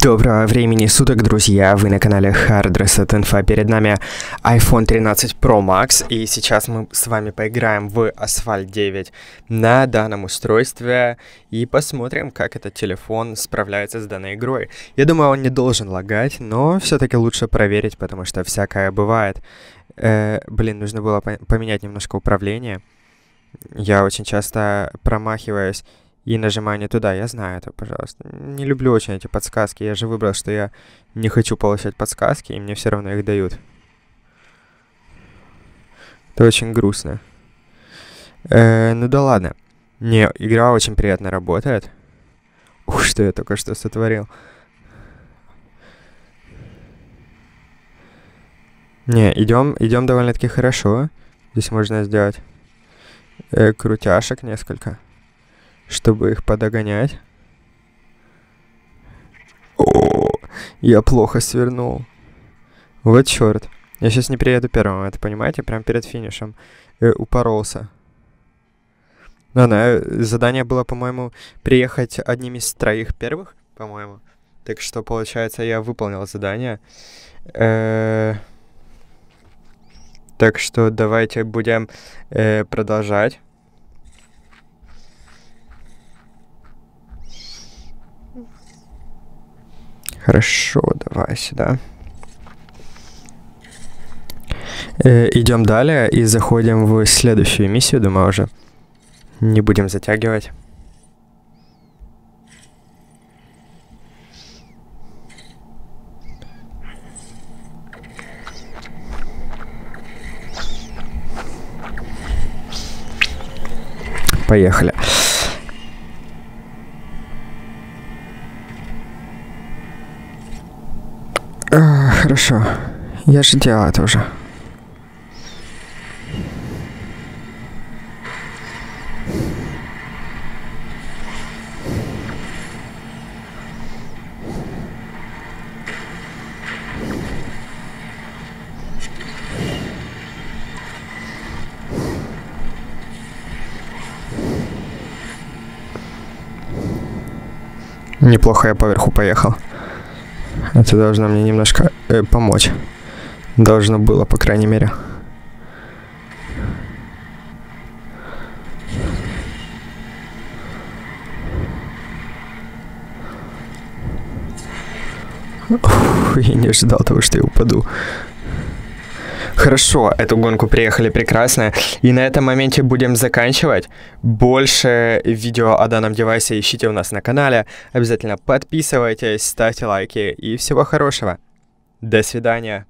Доброго времени суток, друзья! Вы на канале HardResetInfo. Перед нами iPhone 13 Pro Max, и сейчас мы с вами поиграем в Asphalt 9 на данном устройстве и посмотрим, как этот телефон справляется с данной игрой. Я думаю, он не должен лагать, но все-таки лучше проверить, потому что всякое бывает. Нужно было поменять немножко управление. Я очень часто промахиваюсь и нажимаю не туда. Я знаю это, пожалуйста. Не люблю очень эти подсказки. Я же выбрал, что я не хочу получать подсказки, и мне все равно их дают. Это очень грустно. Ну да ладно. Не, игра очень приятно работает. Ух, что я только что сотворил. Не, идем довольно-таки хорошо. Здесь можно сделать крутяшек несколько, чтобы их подогонять. О, я плохо свернул. Вот черт. Я сейчас не приеду первым, это понимаете? Прям перед финишем упоролся. Ладно, задание было, по-моему, приехать одним из троих первых, по-моему. Так что, получается, я выполнил задание. Так что давайте будем продолжать. Хорошо, давай сюда. Идем далее и заходим в следующую миссию, думаю, уже не будем затягивать. Поехали. Хорошо, я же делал это уже. Неплохо я поверху поехал. Это должно мне немножко помочь. Должно было, по крайней мере. Фу, я не ожидал того, что я упаду. Хорошо, эту гонку приехали прекрасно. И на этом моменте будем заканчивать. Больше видео о данном девайсе ищите у нас на канале. Обязательно подписывайтесь, ставьте лайки и всего хорошего. До свидания.